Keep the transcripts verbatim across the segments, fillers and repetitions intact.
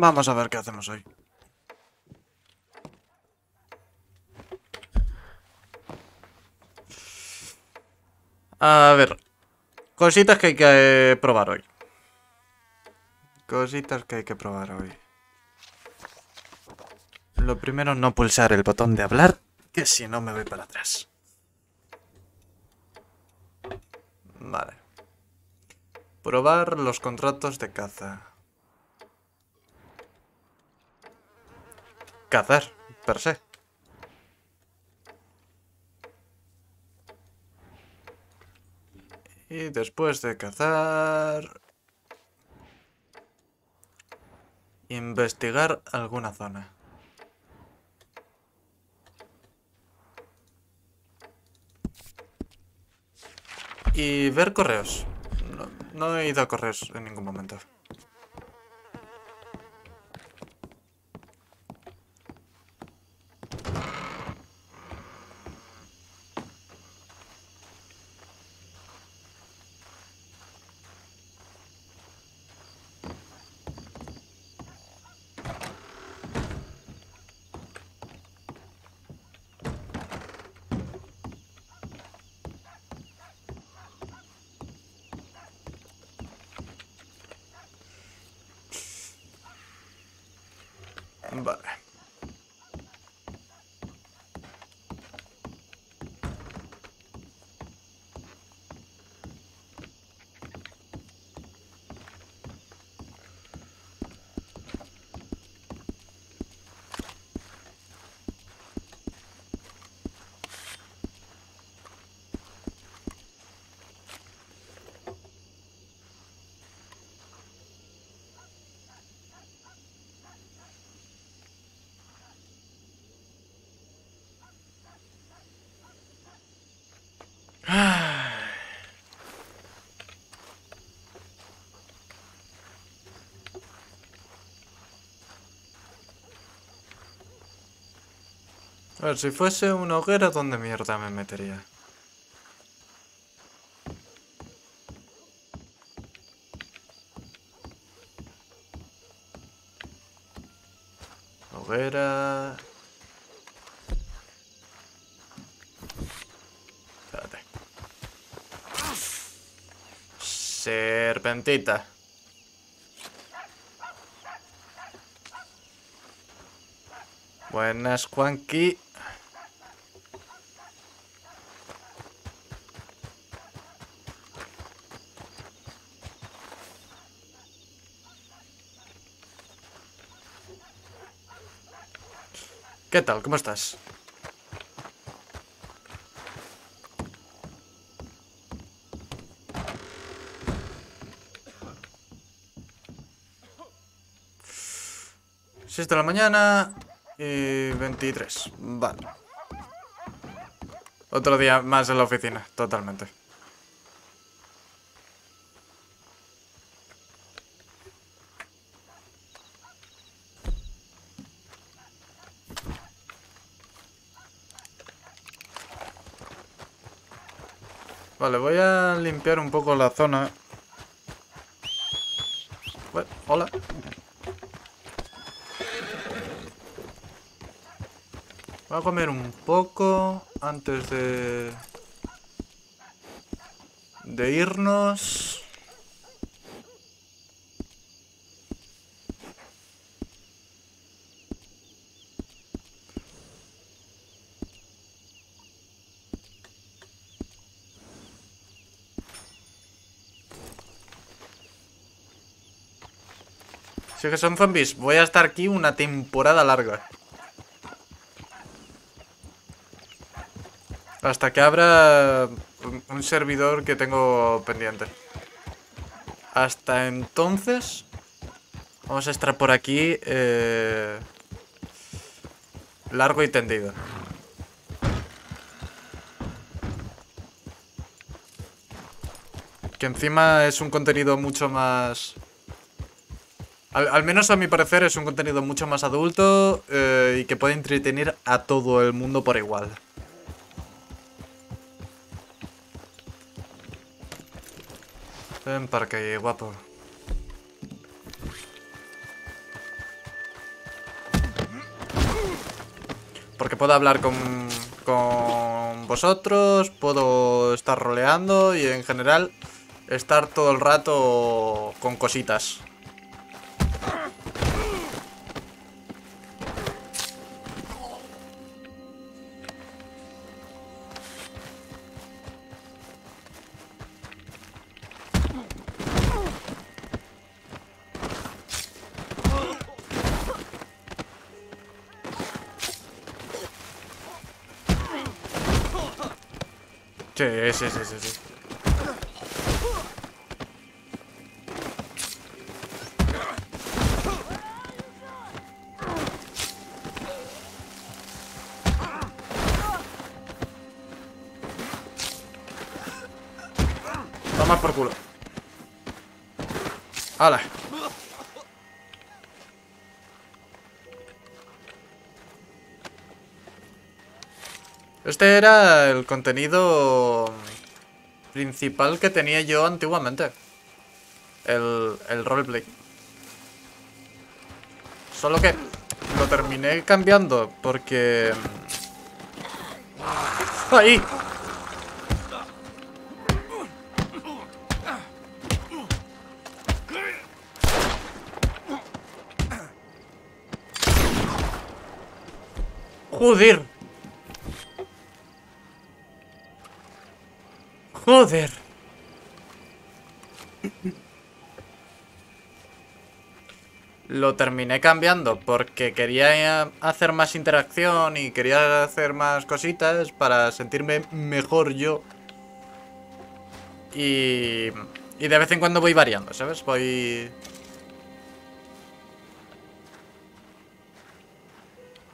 Vamos a ver qué hacemos hoy. A ver. Cositas que hay que probar hoy. Cositas que hay que probar hoy. Lo primero, no pulsar el botón de hablar, que si no me voy para atrás. Vale. Probar los contratos de caza. Cazar, per se. Y después de cazar... investigar alguna zona. Y ver correos. No, no he ido a correos en ningún momento. Vale. A ver, si fuese una hoguera, ¿dónde mierda me metería? Hoguera... Espérate. Serpentita. Buenas, Juanqui. ¿Qué tal? ¿Cómo estás? seis de la mañana y veintitrés. Vale. Otro día más en la oficina, totalmente. Vale, voy a limpiar un poco la zona. Bueno, hola. Voy a comer un poco antes de... de irnos. Si que son zombies, voy a estar aquí una temporada larga. Hasta que abra un servidor que tengo pendiente. Hasta entonces, vamos a estar por aquí eh, largo y tendido. Que encima es un contenido mucho más... Al, al menos a mi parecer es un contenido mucho más adulto eh, y que puede entretener a todo el mundo por igual. Ven para aquí, guapo. Porque puedo hablar con, con vosotros, puedo estar roleando y en general estar todo el rato con cositas. Sí, sí, sí, sí, sí. Toma por culo. ¡Hala! Este era el contenido principal que tenía yo antiguamente. El, el roleplay. Solo que lo terminé cambiando porque... ¡Ahí! ¡Joder! Joder. Lo terminé cambiando porque quería hacer más interacción y quería hacer más cositas para sentirme mejor yo. Y, y de vez en cuando voy variando, ¿sabes? Voy...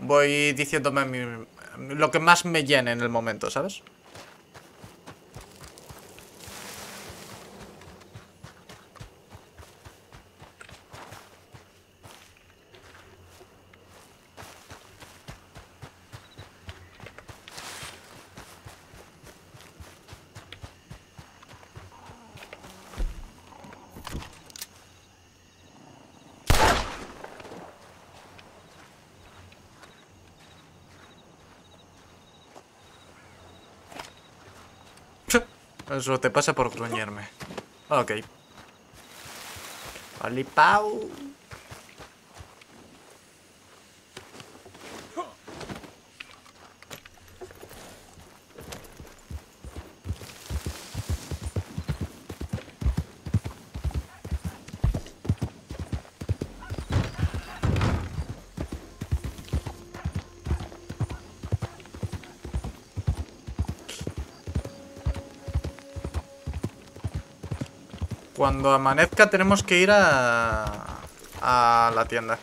Voy diciéndome mi, lo que más me llene en el momento, ¿sabes? Eso te pasa por gruñirme. Ok. Olipau. Cuando amanezca tenemos que ir a, a la tienda.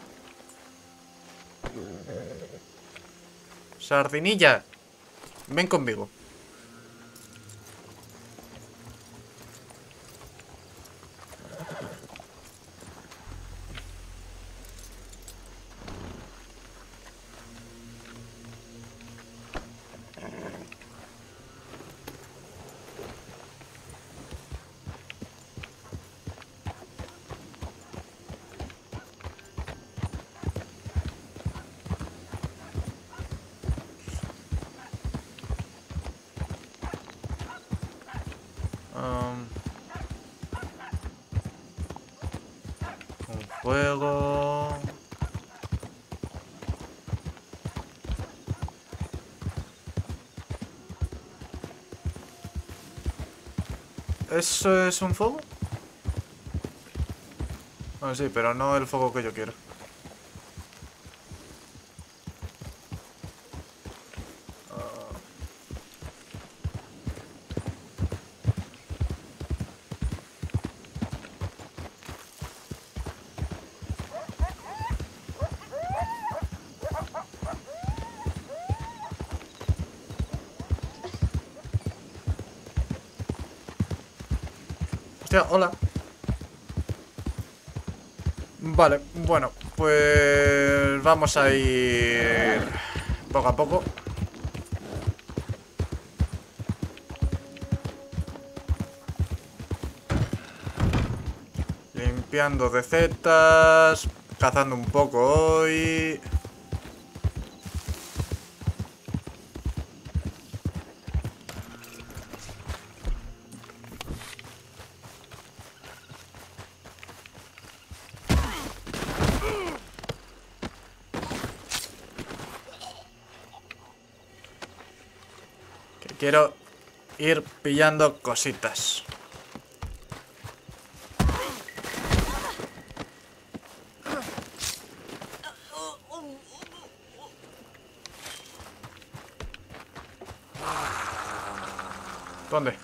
Sardinilla, ven conmigo. Fuego. ¿Eso es un fuego? Bueno, sí, pero no el fuego que yo quiero. Hostia, hola. Vale, bueno, pues vamos a ir poco a poco. Limpiando recetas, cazando un poco hoy. Quiero ir pillando cositas. ¿Dónde?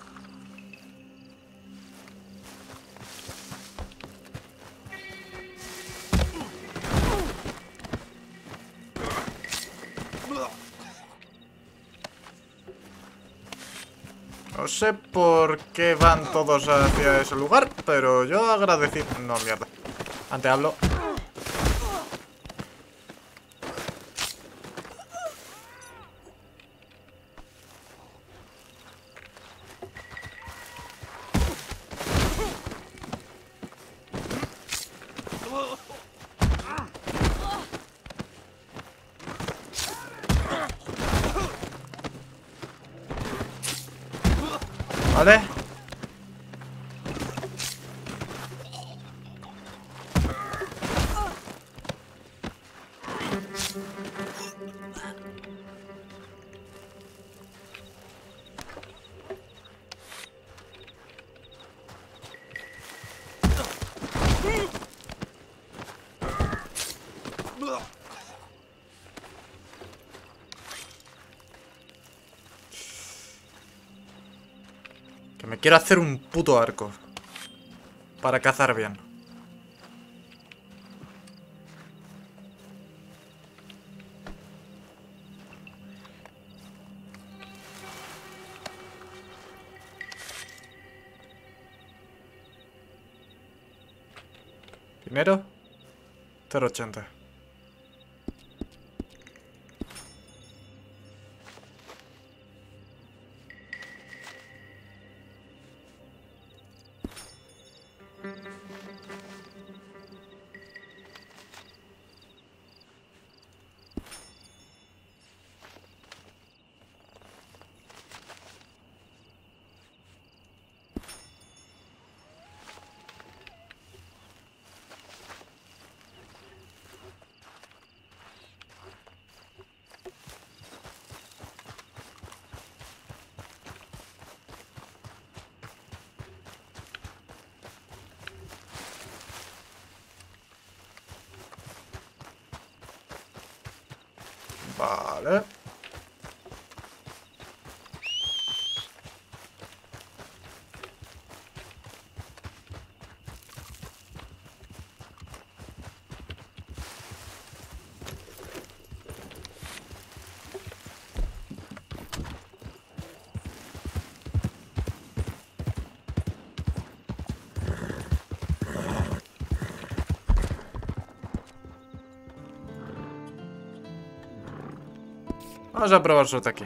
No sé por qué van todos hacia ese lugar, pero yo agradecí... No, mierda. Antes hablo. Vale. Me quiero hacer un puto arco para cazar bien. Dinero, cero ochenta. Vale. Vamos a probar suerte aquí.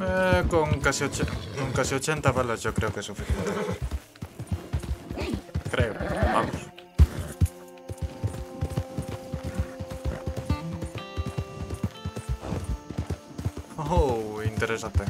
Eh, con casi, ocho, con casi ochenta balas yo creo que es suficiente. Creo. Vamos. Oh, interesante.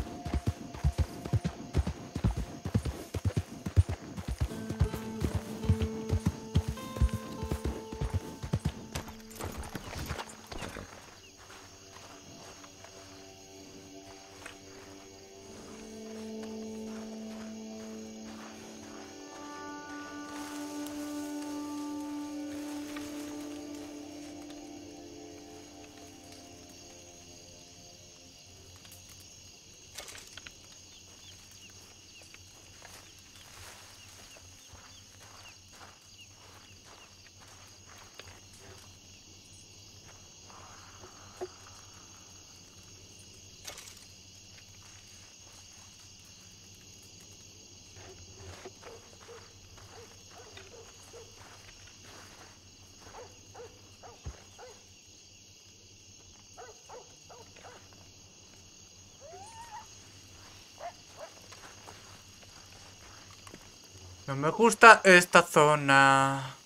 No me gusta esta zona.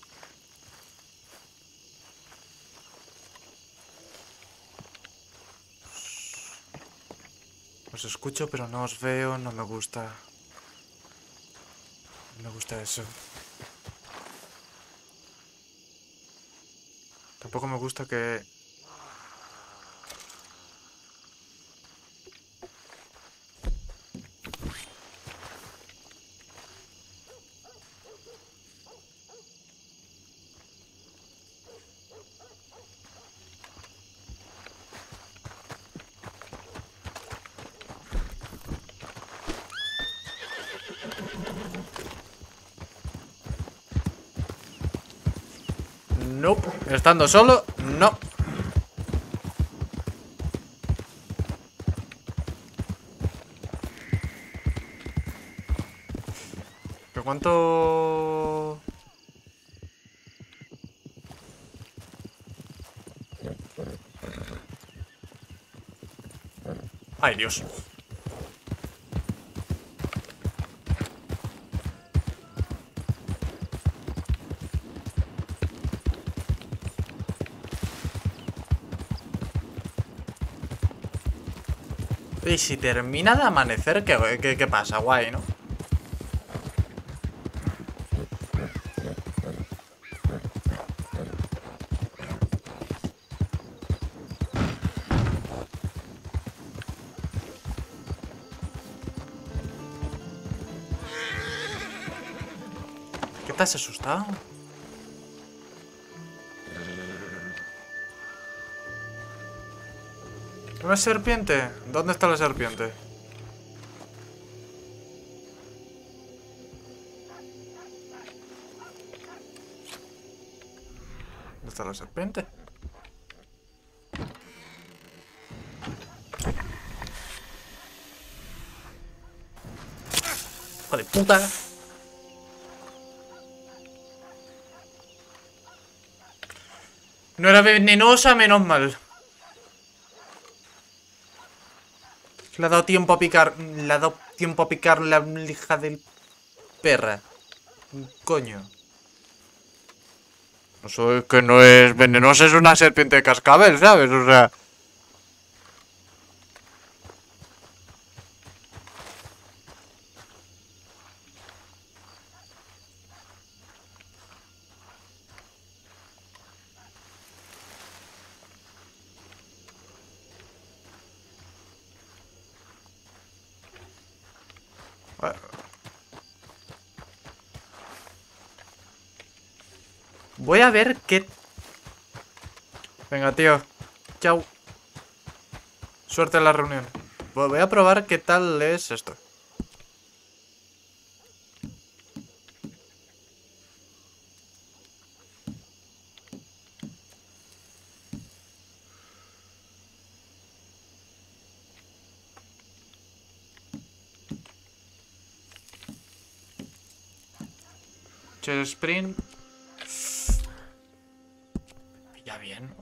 Os escucho, pero no os veo. No me gusta. No me gusta eso. Tampoco me gusta que... Nope. Estando solo, no. ¿Pero cuánto...? Ay, Dios. Y si termina de amanecer, ¿qué, qué, qué pasa? Guay, ¿no? ¿Qué te has asustado? ¿No es serpiente? ¿Dónde está la serpiente? ¿Dónde está la serpiente? ¡Hijo de puta! No era venenosa, menos mal. Le ha dado tiempo a picar. Le ha dado tiempo a picar la hija del perra. Coño. No sé, que no es venenosa, es una serpiente de cascabel, ¿sabes? O sea. Voy a ver qué... Venga, tío. Chao. Suerte en la reunión. Voy a probar qué tal es esto. Chel sprint. Bien.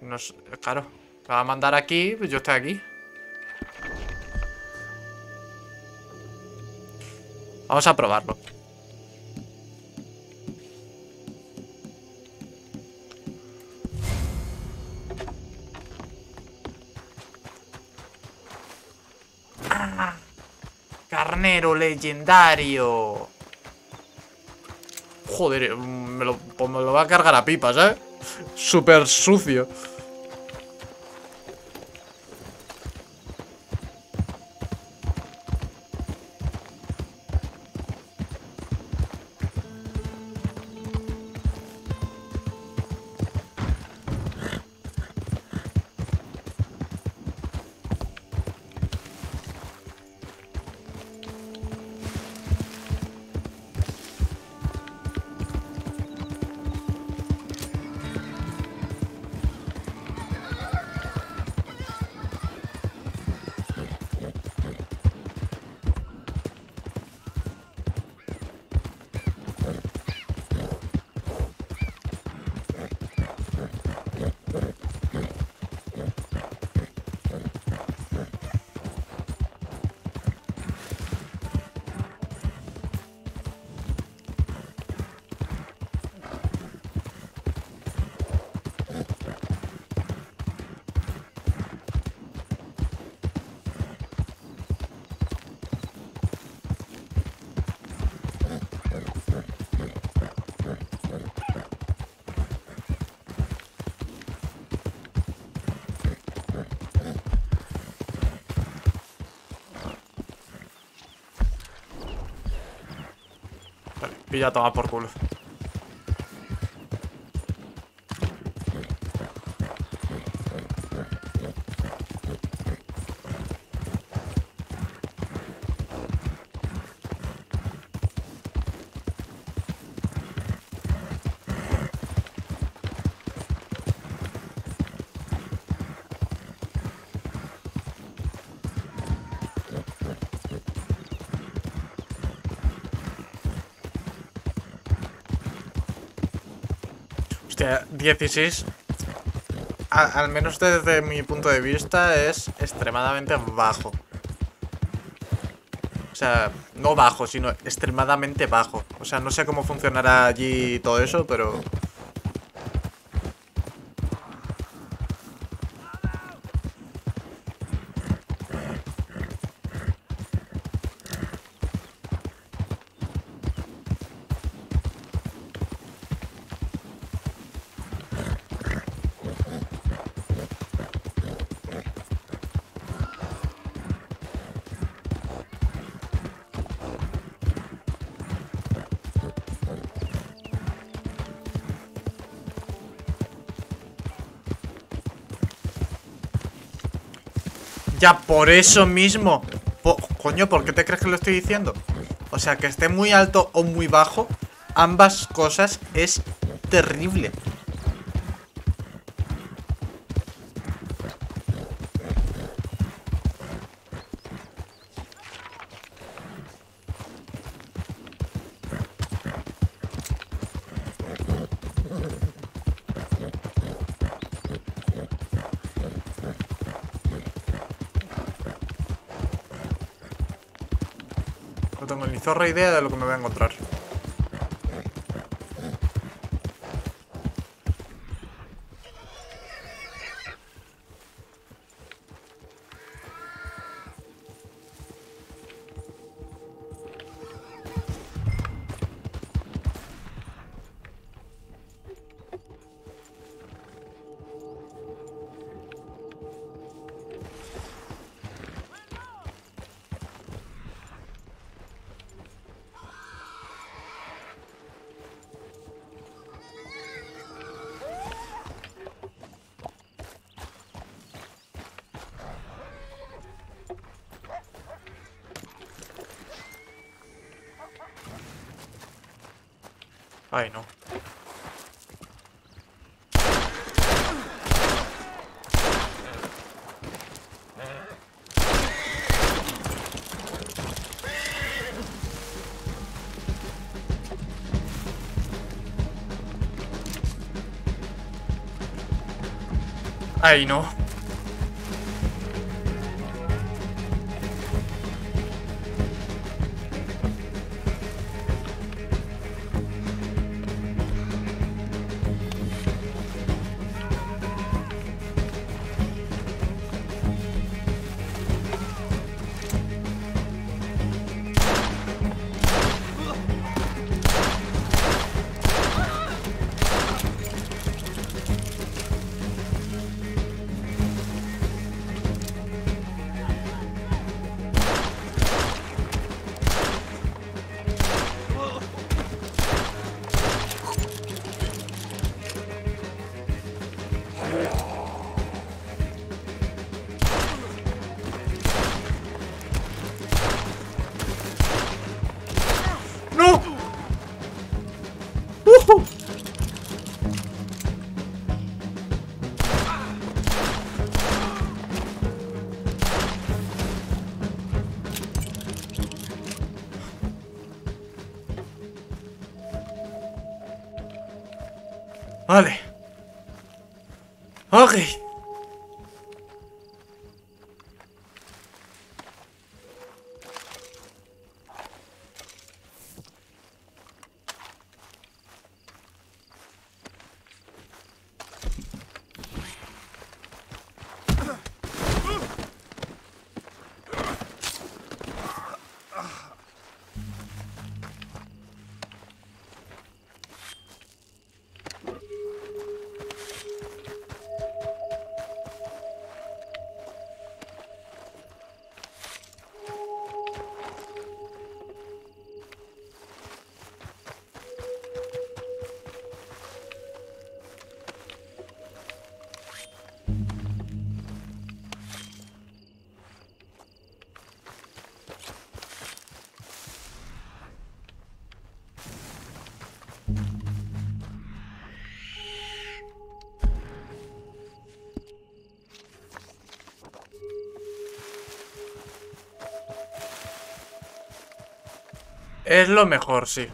No sé, claro. Te va a mandar aquí, pues yo estoy aquí. Vamos a probarlo. ¡Ah! Carnero legendario. Joder, me lo, pues me lo va a cargar a pipas, ¿eh? Súper sucio. pilla, toma por culo. dieciséis, al, al menos desde mi punto de vista, es extremadamente bajo. O sea, no bajo, sino extremadamente bajo. O sea, no sé cómo funcionará allí todo eso, pero... Ya, por eso mismo. Po Coño, ¿por qué te crees que lo estoy diciendo? O sea, que esté muy alto o muy bajo, ambas cosas es terrible. Tengo ni zorra idea de lo que me voy a encontrar. Ay, no. Ay, no. Vale. Ok. Es lo mejor, sí.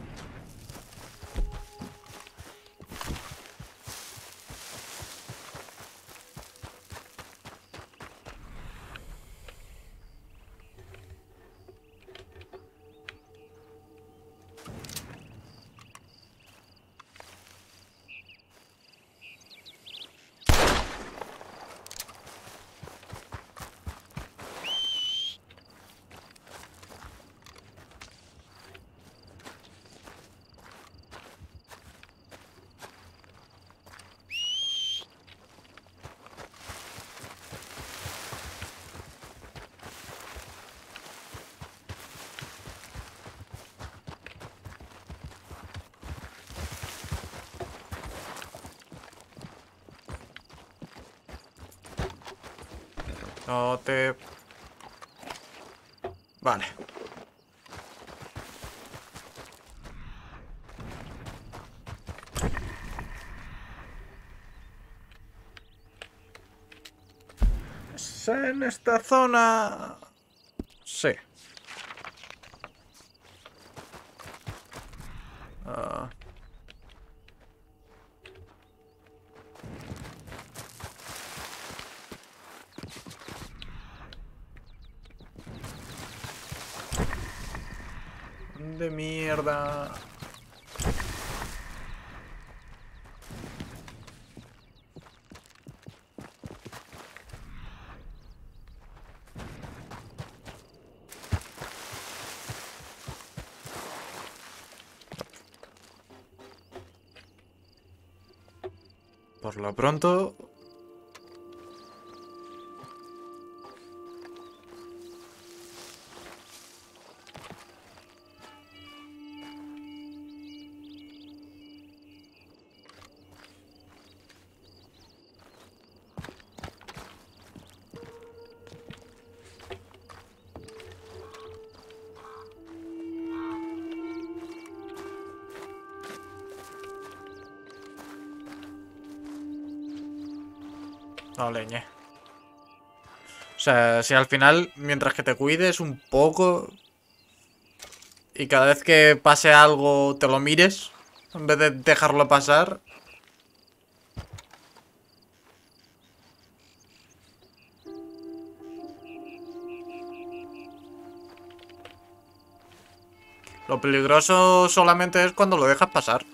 No te... Vale. ¿Es en esta zona? Sí. Ah... Uh... De mierda. Por lo pronto... No leñe. O sea, si al final, mientras que te cuides un poco y cada vez que pase algo te lo mires, en vez de dejarlo pasar. Lo peligroso solamente es cuando lo dejas pasar.